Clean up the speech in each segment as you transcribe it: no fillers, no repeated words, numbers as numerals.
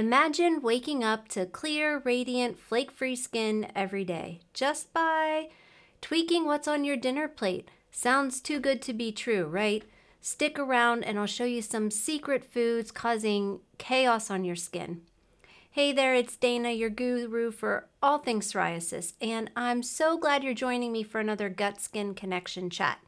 Imagine waking up to clear, radiant, flake-free skin every day just by tweaking what's on your dinner plate. Sounds too good to be true, right? Stick around and I'll show you some secret foods causing chaos on your skin. Hey there, it's Dayna, your guru for all things psoriasis, and I'm so glad you're joining me for another Gut Skin Connection chat.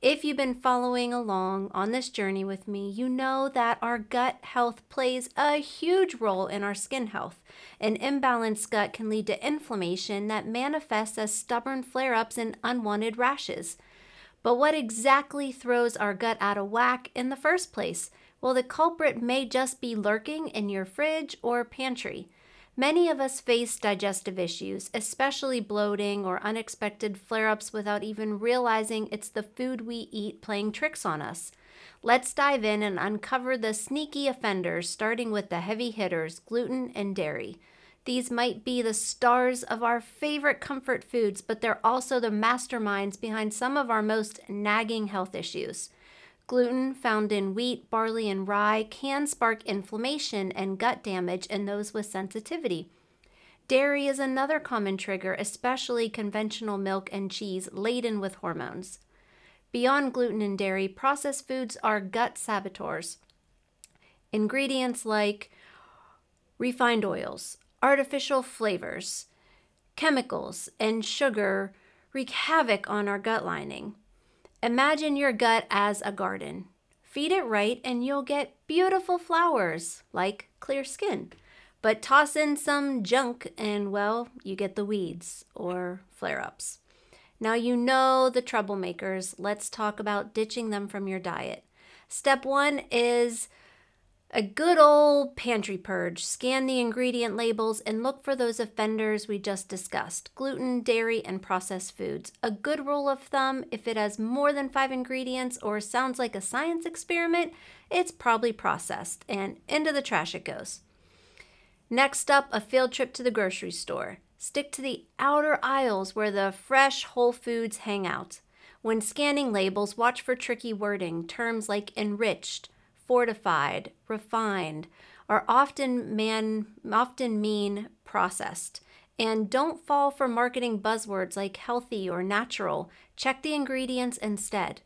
If you've been following along on this journey with me, you know that our gut health plays a huge role in our skin health. An imbalanced gut can lead to inflammation that manifests as stubborn flare-ups and unwanted rashes. But what exactly throws our gut out of whack in the first place? Well, the culprit may just be lurking in your fridge or pantry. Many of us face digestive issues, especially bloating or unexpected flare-ups, without even realizing it's the food we eat playing tricks on us. Let's dive in and uncover the sneaky offenders, starting with the heavy hitters, gluten and dairy. These might be the stars of our favorite comfort foods, but they're also the masterminds behind some of our most nagging health issues. Gluten, found in wheat, barley, and rye, can spark inflammation and gut damage in those with sensitivity. Dairy is another common trigger, especially conventional milk and cheese laden with hormones. Beyond gluten and dairy, processed foods are gut saboteurs. Ingredients like refined oils, artificial flavors, chemicals, and sugar wreak havoc on our gut lining. Imagine your gut as a garden. Feed it right and you'll get beautiful flowers, like clear skin. But toss in some junk and, well, you get the weeds or flare-ups. Now you know the troublemakers. Let's talk about ditching them from your diet. Step one is a good old pantry purge. Scan the ingredient labels and look for those offenders we just discussed: gluten, dairy, and processed foods. A good rule of thumb: if it has more than 5 ingredients or sounds like a science experiment, it's probably processed, and into the trash it goes. Next up, a field trip to the grocery store. Stick to the outer aisles where the fresh whole foods hang out. When scanning labels, watch for tricky wording. Terms like enriched, fortified, refined are often mean processed. And don't fall for marketing buzzwords like healthy or natural. Check the ingredients instead.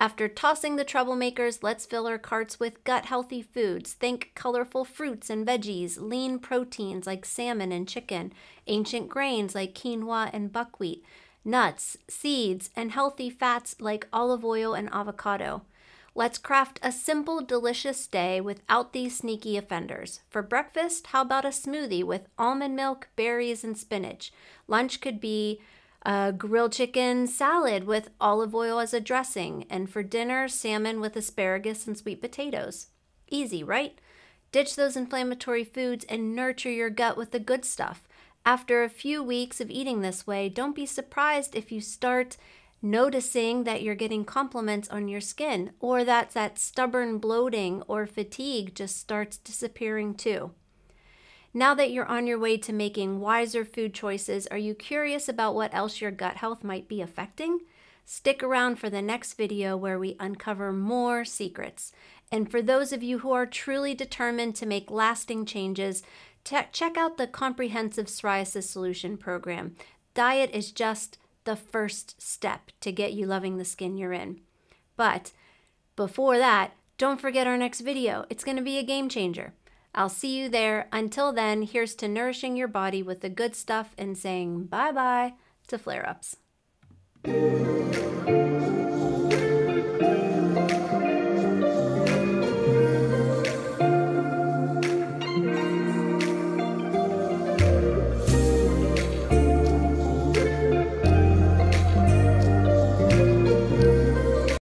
After tossing the troublemakers, let's fill our carts with gut healthy foods. Think colorful fruits and veggies, lean proteins like salmon and chicken, ancient grains like quinoa and buckwheat, nuts, seeds, and healthy fats like olive oil and avocado. Let's craft a simple, delicious day without these sneaky offenders. For breakfast, how about a smoothie with almond milk, berries, and spinach? Lunch could be a grilled chicken salad with olive oil as a dressing, and for dinner, salmon with asparagus and sweet potatoes. Easy, right? Ditch those inflammatory foods and nurture your gut with the good stuff. After a few weeks of eating this way, don't be surprised if you start noticing that you're getting compliments on your skin, or that stubborn bloating or fatigue just starts disappearing too. Now that you're on your way to making wiser food choices, are you curious about what else your gut health might be affecting? Stick around for the next video where we uncover more secrets. And for those of you who are truly determined to make lasting changes, check out the Comprehensive Psoriasis Solution Program. Diet is just the first step to get you loving the skin you're in. But before that, don't forget our next video. It's going to be a game changer. I'll see you there. Until then, here's to nourishing your body with the good stuff and saying bye-bye to flare-ups.